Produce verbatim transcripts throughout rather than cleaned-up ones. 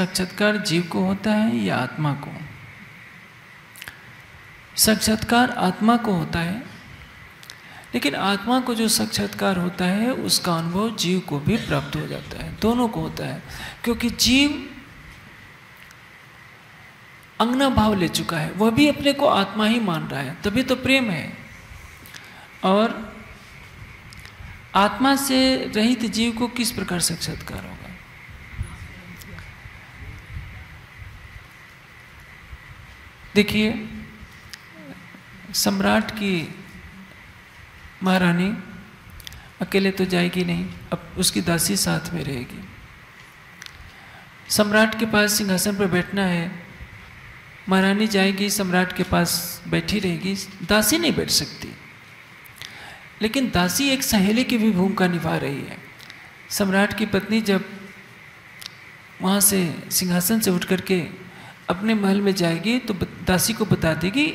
साक्षात्कार जीव को होता है या आत्मा को? साक्षात्कार आत्मा को होता है, लेकिन आत्मा को जो साक्षात्कार होता है उसका अनुभव जीव को भी प्राप्त हो जाता है, दोनों को होता है। क्योंकि जीव अंगना भाव ले चुका है, वह भी अपने को आत्मा ही मान रहा है, तभी तो प्रेम है। और आत्मा से रहित जीव को किस प्रकार साक्षात्कार होगा? देखिए, सम्राट की महारानी अकेले तो जाएगी नहीं, अब उसकी दासी साथ में रहेगी। सम्राट के पास सिंहासन पर बैठना है, महारानी जाएगी, सम्राट के पास बैठी रहेगी, दासी नहीं बैठ सकती। लेकिन दासी एक सहेली की भी भूमिका निभा रही है। सम्राट की पत्नी जब वहाँ से सिंहासन से उठ करके अपने महल में जाएगी तो दासी को बता देगी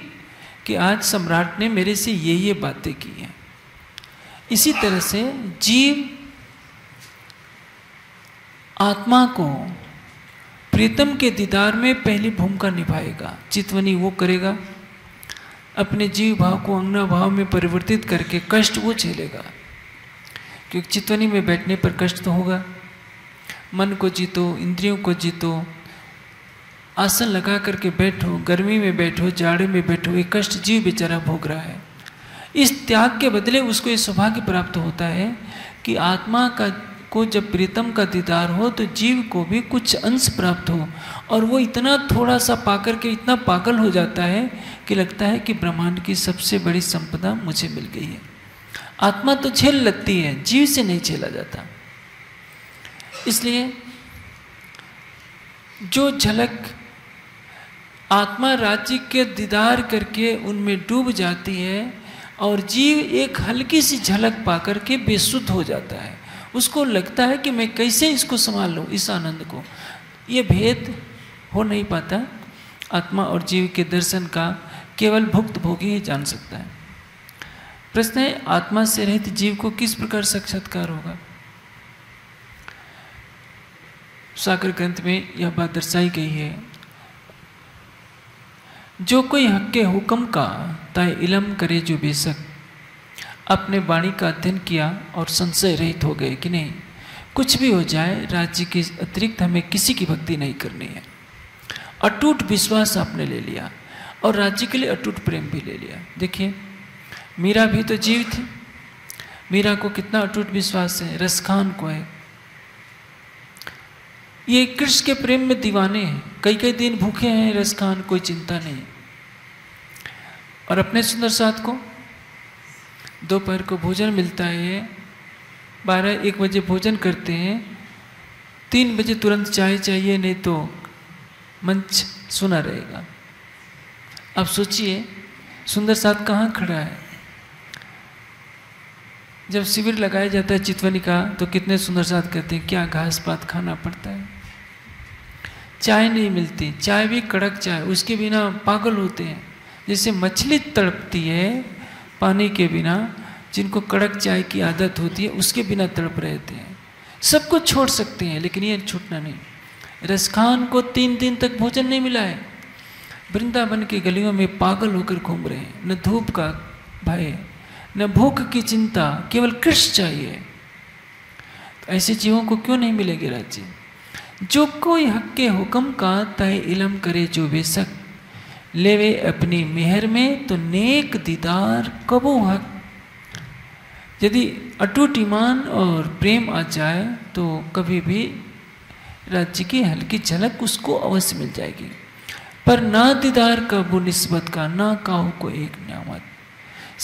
कि आज सम्राट ने मेरे से ये ये बातें की हैं। इसी तरह से जीव आत्मा को प्रीतम के दीदार में पहली भूमिका निभाएगा, चितवनी वो करेगा, अपने जीव भाव को अंगना भाव में परिवर्तित करके कष्ट वो झेलेगा। क्योंकि चितवनी में बैठने पर कष्ट तो होगा, मन को जीतो, इंद्रियों को जीतो, आसन लगा करके बैठो, गर्मी में बैठो, जाड़े में बैठो, ये कष्ट जीव बेचारा भोग रहा है। इस त्याग के बदले उसको ये सौभाग्य प्राप्त होता है कि आत्मा का को जब प्रीतम का दीदार हो तो जीव को भी कुछ अंश प्राप्त हो, और वो इतना थोड़ा सा पाकर के इतना पागल हो जाता है कि लगता है कि ब्रह्मांड की सबसे बड़ी संपदा मुझे मिल गई है। आत्मा तो झेल लगती है, जीव से नहीं झेला जाता। इसलिए जो झलक आत्मा राज्य के दीदार करके उनमें डूब जाती है और जीव एक हल्की सी झलक पाकर के बेसुध हो जाता है, उसको लगता है कि मैं कैसे इसको संभाल लूँ, इस आनंद को। ये भेद हो नहीं पाता। आत्मा और जीव के दर्शन का केवल भुक्त भोगी ही जान सकता है। प्रश्न है, आत्मा से रहित जीव को किस प्रकार साक्षात्कार होगा? सागर ग्रंथ में यह बात दर्शाई गई है, जो कोई हक्के हुक्म का ताय इलम करे जो बेशक। अपने वाणी का अध्ययन किया और संशय रहित हो गए कि नहीं, कुछ भी हो जाए राज्य के अतिरिक्त हमें किसी की भक्ति नहीं करनी है। अटूट विश्वास आपने ले लिया और राज्य के लिए अटूट प्रेम भी ले लिया। देखिए, मीरा भी तो जीव थी, मीरा को कितना अटूट विश्वास है, रसखान को है। ये कृष्ण के प्रेम में दीवाने हैं, कई कई दिन भूखे हैं रसखान, कोई चिंता नहीं। और अपने सुंदर साथ को दोपहर को भोजन मिलता है, बारह एक बजे भोजन करते हैं, तीन बजे तुरंत चाय चाहिए, नहीं तो मंच सुना रहेगा। अब सोचिए, सुंदर साथ कहाँ खड़ा है? जब शिविर लगाया जाता है चितवनी का तो कितने सुंदर साथ कहते हैं क्या घास पात खाना पड़ता है, चाय नहीं मिलती, चाय भी कड़क चाय, उसके बिना पागल होते हैं। जैसे मछली तड़पती है पानी के बिना, जिनको कड़क चाय की आदत होती है उसके बिना तड़प रहते हैं। सब कुछ छोड़ सकते हैं लेकिन ये छूटना नहीं। रसखान को तीन दिन तक भोजन नहीं मिला है, वृंदावन की गलियों में पागल होकर घूम रहे हैं, न धूप का भय न भूख की चिंता, केवल कृष्ण चाहिए। तो ऐसे जीवों को क्यों नहीं मिलेगी राज्य? जो कोई हक्के हुक्म का ताय इलम करे जो बेशक, लेवे अपनी मेहर में तो नेक दीदार कबो हक। यदि अटूट ईमान और प्रेम आ जाए तो कभी भी राज्य की हल्की झलक उसको अवश्य मिल जाएगी। पर ना दीदार कबो निस्बत का, ना काहू को एक न्यामत।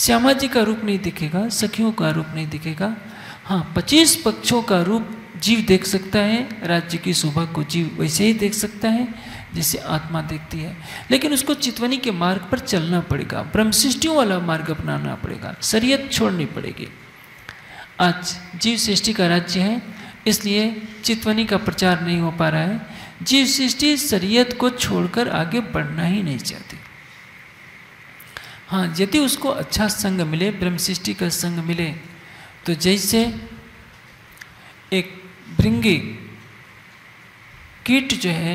श्यामा जी का रूप नहीं दिखेगा, सखियों का रूप नहीं दिखेगा, हाँ पच्चीस पक्षों का रूप जीव देख सकता है। राज्य की शोभा को जीव वैसे ही देख सकता है जैसे आत्मा देखती है, लेकिन उसको चितवनी के मार्ग पर चलना पड़ेगा, ब्रह्मसृष्टियों वाला मार्ग अपनाना पड़ेगा, शरीयत छोड़नी पड़ेगी। आज जीव सृष्टि का राज्य है, इसलिए चितवनी का प्रचार नहीं हो पा रहा है। जीव सृष्टि शरीयत को छोड़कर आगे बढ़ना ही नहीं चाहती। हाँ, यदि उसको अच्छा संग मिले, ब्रह्म सृष्टि का संग मिले, तो जैसे एक भृंगी कीट जो है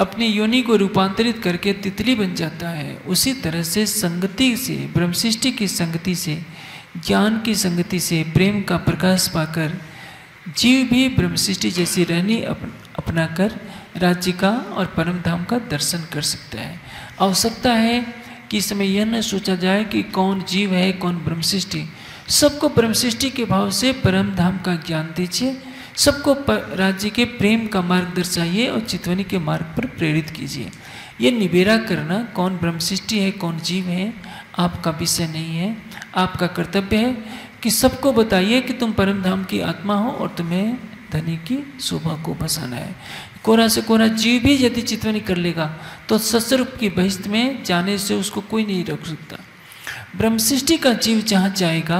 अपनी योनि को रूपांतरित करके तितली बन जाता है, उसी तरह से संगति से, ब्रह्मसृष्टि की संगति से, ज्ञान की संगति से, प्रेम का प्रकाश पाकर जीव भी ब्रह्मसृष्टि जैसी रहनी अपन, अपना कर राज्य का और परम धाम का दर्शन कर सकता है। आवश्यकता है कि इस समय यह न सोचा जाए कि कौन जीव है कौन ब्रह्मसृष्टि, सबको ब्रह्मसृष्टि के भाव से परम धाम का ज्ञान दीजिए, सबको राज्य के प्रेम का मार्ग दर्शाइए और चितवनी के मार्ग पर प्रेरित कीजिए। ये निबेरा करना कौन ब्रह्मसृष्टि है कौन जीव है आपका विषय नहीं है, आपका कर्तव्य है कि सबको बताइए कि तुम परम धाम की आत्मा हो और तुम्हें धनी की शोभा को बसाना है। कोरा से कोरा जीव भी यदि चितवनी कर लेगा तो सत्स्वरूप की बहिष्ठ में जाने से उसको कोई नहीं रोक सकता। ब्रह्मसृष्टि का जीव जहाँ जाएगा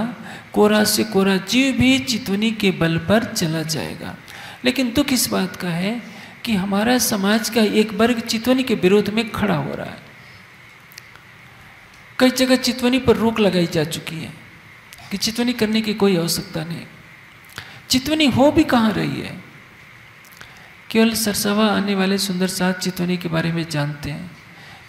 कोरा से कोरा जीव भी चितवनी के बल पर चला जाएगा। लेकिन दुख इस बात का है कि हमारा समाज का एक वर्ग चितवनी के विरोध में खड़ा हो रहा है। कई जगह चितवनी पर रोक लगाई जा चुकी है कि चितवनी करने की कोई आवश्यकता नहीं। चितवनी हो भी कहाँ रही है? केवल सरसावा आने वाले सुंदर साथ चितवनी के बारे में जानते हैं।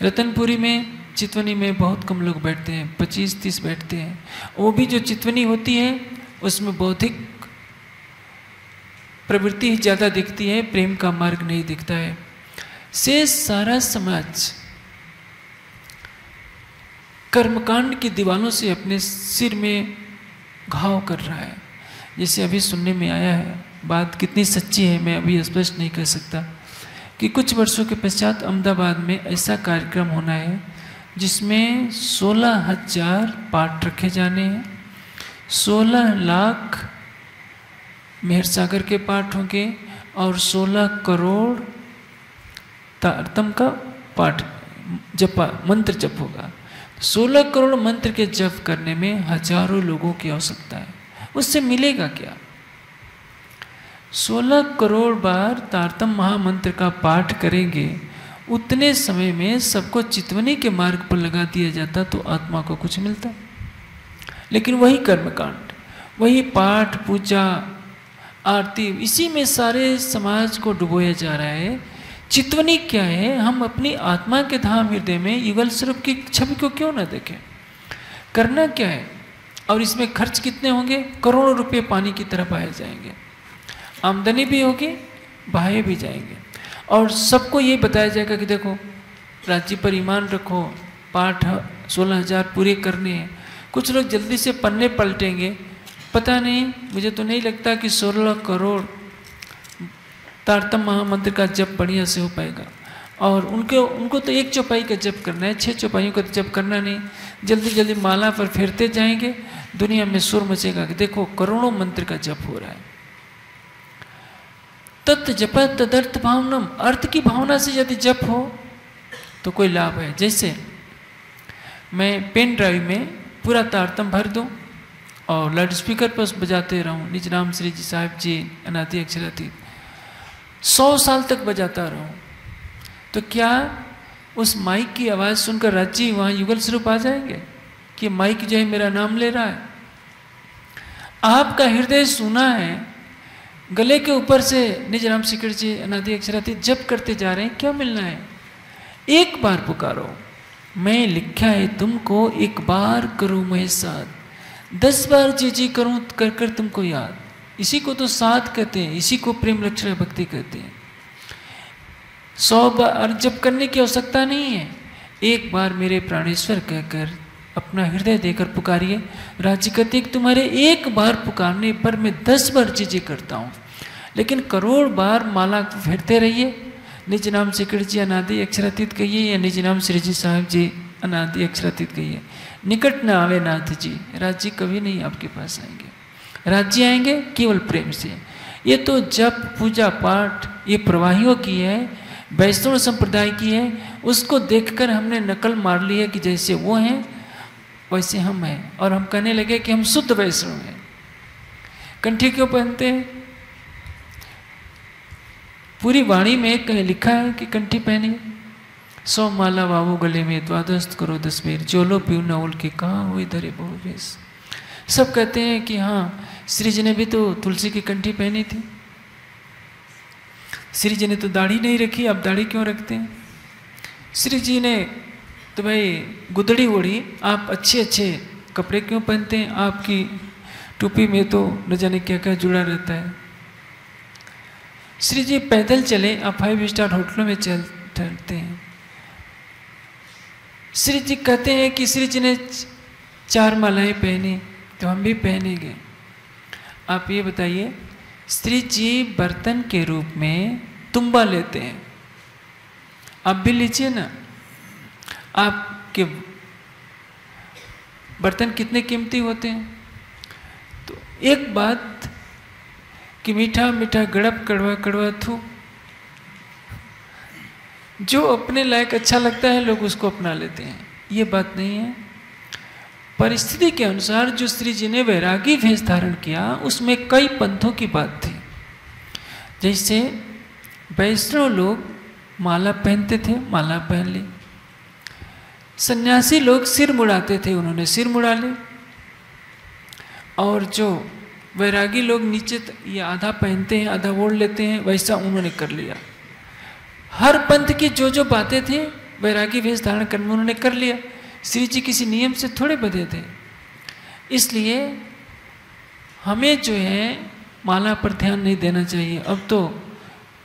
रतनपुरी में चितवनी में बहुत कम लोग बैठते हैं, पच्चीस तीस बैठते हैं। वो भी जो चितवनी होती है उसमें बौद्धिक प्रवृत्ति ही ज़्यादा दिखती है, प्रेम का मार्ग नहीं दिखता है। से सारा समाज कर्मकांड की दीवारों से अपने सिर में घाव कर रहा है। जैसे अभी सुनने में आया है, बात कितनी सच्ची है मैं अभी स्पष्ट नहीं कर सकता, कि कुछ वर्षों के पश्चात अहमदाबाद में ऐसा कार्यक्रम होना है जिसमें सोलह हजार पाठ रखे जाने हैं। सोलह लाख मेहर सागर के पाठ होंगे और सोलह करोड़ तारतम का पाठ जप मंत्र जप होगा। सोलह करोड़ मंत्र के जप करने में हजारों लोगों की आवश्यकता है, उससे मिलेगा क्या? सोलह करोड़ बार तारतम महामंत्र का पाठ करेंगे, उतने समय में सबको चितवनी के मार्ग पर लगा दिया जाता तो आत्मा को कुछ मिलता। लेकिन वही कर्मकांड, वही पाठ पूजा आरती, इसी में सारे समाज को डुबोया जा रहा है। चितवनी क्या है? हम अपनी आत्मा के धाम हृदय में युगल स्वरूप की छवि को क्यों ना देखें? करना क्या है? और इसमें खर्च कितने होंगे? करोड़ों रुपये पानी की तरह बहाए जाएंगे, आमदनी भी होगी, बहाए भी जाएंगे। और सबको ये बताया जाएगा कि देखो राज्य पर ईमान रखो, पाठ सोलह हजार पूरे करने हैं। कुछ लोग जल्दी से पन्ने पलटेंगे, पता नहीं, मुझे तो नहीं लगता कि सोलह करोड़ तारतम महामंत्र का जप बढ़िया से हो पाएगा। और उनके उनको तो एक चौपाई का जप करना है, छः चौपाइयों का तो जप करना नहीं। जल्दी जल्दी माला पर फेरते जाएंगे, दुनिया में शोर मचेगा कि देखो करोड़ों मंत्र का जप हो रहा है। तत् जप तदर्थ भावनम, अर्थ की भावना से यदि जप हो तो कोई लाभ है। जैसे मैं पेन ड्राइव में पूरा तारतम भर दूं और लाउड स्पीकर पर बजाते रहूं, निज नाम श्री जी साहिब जी अनादि अक्षराती सौ साल तक बजाता रहूं, तो क्या उस माइक की आवाज़ सुनकर राज्य वहाँ युगल स्वरूप आ जाएंगे कि माइक जो है मेरा नाम ले रहा है? आपका हृदय सुना है, गले के ऊपर से निज राम श्री कृष्ण जी अनादि अक्षरादि जप करते जा रहे हैं, क्या मिलना है? एक बार पुकारो, मैं लिखा है तुमको एक बार करूँ मैं साथ, दस बार जी जी करूँ कर कर तुमको याद। इसी को तो साथ कहते हैं, इसी को प्रेम लक्षण भक्ति कहते हैं। सौ बार जप करने की आवश्यकता नहीं है, एक बार मेरे प्राणेश्वर कहकर अपना हृदय देकर पुकारिए। राज्य कहते कि तुम्हारे एक बार पुकारने पर मैं दस बार चीजें करता हूँ, लेकिन करोड़ बार माला फेरते रहिए, निज नाम श्री कृष्ण जी अनादि अक्षरातीत कहिए या निज नाम श्री जी साहब जी अनादि अक्षरातीत कहिए। निकट न आवे नाथ जी, राज्य कभी नहीं आपके पास आएंगे। राज्य आएंगे केवल प्रेम से। ये तो जप पूजा पाठ ये प्रवाहियों की है, वैष्णव संप्रदाय की है, उसको देखकर हमने नकल मार ली है कि जैसे वो हैं वैसे हम हैं, और हम कहने लगे कि हम शुद्ध वैष्णव हैं। कंठी क्यों पहनते हैं? पूरी वाणी में कहीं लिखा है कि कंठी पहनिए। सौ माला बाबू गले में, द्वादश करो दसवीर, जोलो पीऊ न उल के, कहाँ हुई धरे बहु भेष। सब कहते हैं कि हाँ श्री जी ने भी तो तुलसी की कंठी पहनी थी, श्री जी ने तो दाढ़ी नहीं रखी, आप दाढ़ी क्यों रखते हैं? श्री जी ने तो भाई गुदड़ी ओढ़ी, आप अच्छे अच्छे कपड़े क्यों पहनते हैं? आपकी टोपी में तो न जाने क्या क्या जुड़ा रहता है। श्री जी पैदल चले, आप फाइव स्टार होटलों में चल ठहरते हैं। श्री जी कहते हैं कि श्री जी ने चार मालाएं पहनी तो हम भी पहनेंगे। आप ये बताइए, श्री जी बर्तन के रूप में तुम्बा लेते हैं, आप भी लीजिए ना। आपके बर्तन कितने कीमती होते हैं। तो एक बात कि मीठा मीठा गड़प कड़वा कड़वा थूक, जो अपने लायक अच्छा लगता है लोग उसको अपना लेते हैं, ये बात नहीं है। परिस्थिति के अनुसार जो श्री जी ने वैरागी भेष धारण किया उसमें कई पंथों की बात थी। जैसे वैष्णव लोग माला पहनते थे, माला पहन ली। सन्यासी लोग सिर मुड़ाते थे, उन्होंने सिर मुड़ा ली। और जो वैरागी लोग नीचे ये आधा पहनते हैं आधा ओढ़ लेते हैं, वैसा उन्होंने कर लिया। हर पंथ की जो जो बातें थी वैरागी भेष धारण करने में उन्होंने कर लिया। श्री जी किसी नियम से थोड़े बंधे थे। इसलिए हमें जो है माला पर ध्यान नहीं देना चाहिए। अब तो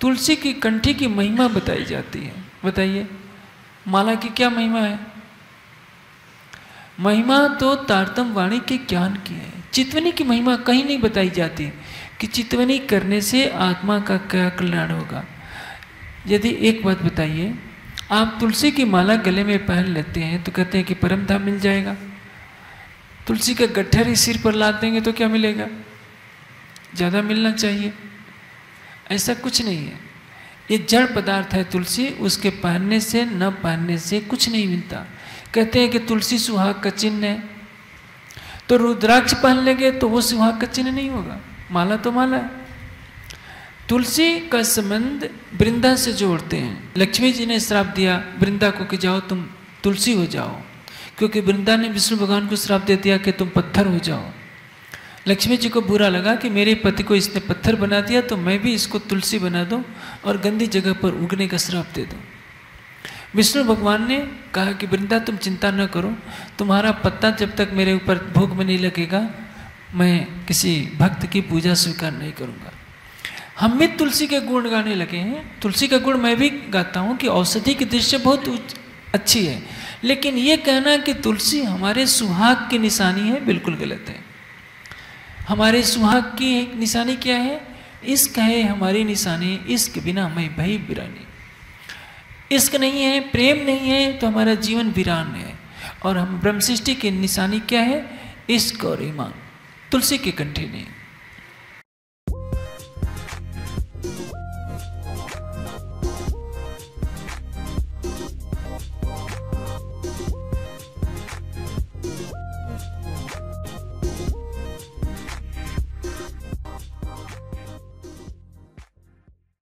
तुलसी की कंठी की महिमा बताई जाती है। बताइए माला की क्या महिमा है? महिमा तो तारतम वाणी के ज्ञान की है। चितवनी की महिमा कहीं नहीं बताई जाती कि चितवनी करने से आत्मा का क्या कल्याण होगा। यदि एक बात बताइए, आप तुलसी की माला गले में पहन लेते हैं तो कहते हैं कि परम धाम मिल जाएगा, तुलसी का गट्ठर ही सिर पर लाद देंगे तो क्या मिलेगा? ज़्यादा मिलना चाहिए, ऐसा कुछ नहीं है। ये जड़ पदार्थ है तुलसी, उसके पहनने से न पहनने से कुछ नहीं मिलता। कहते हैं कि तुलसी सुहाग का चिन्ह है, तो रुद्राक्ष पहन लेंगे तो वो सुहाग का चिन्ह नहीं होगा। माला तो माला है। तुलसी का संबंध वृंदा से जोड़ते हैं। लक्ष्मी जी ने श्राप दिया वृंदा को कि जाओ तुम तुलसी हो जाओ, क्योंकि वृंदा ने विष्णु भगवान को श्राप दे दिया कि तुम पत्थर हो जाओ। लक्ष्मी जी को बुरा लगा कि मेरे पति को इसने पत्थर बना दिया, तो मैं भी इसको तुलसी बना दूं और गंदी जगह पर उगने का श्राप दे दूं। विष्णु भगवान ने कहा कि वृंदा तुम चिंता न करो, तुम्हारा पत्ता जब तक मेरे ऊपर भोग में नहीं लगेगा मैं किसी भक्त की पूजा स्वीकार नहीं करूँगा। हम भी तुलसी के गुण गाने लगे हैं। तुलसी का गुण मैं भी गाता हूँ कि औषधि की दृष्टि बहुत अच्छी है, लेकिन ये कहना कि तुलसी हमारे सुहाग की निशानी है बिल्कुल गलत है। हमारे सुहाग की निशानी क्या है? इश्क है हमारी निशानी, इश्क बिना मैं भई वीरानी। इश्क नहीं है, प्रेम नहीं है तो हमारा जीवन वीरान है। और हम ब्रह्मसृष्टि की निशानी क्या है? इश्क और ईमान। तुलसी की कंठी नहीं।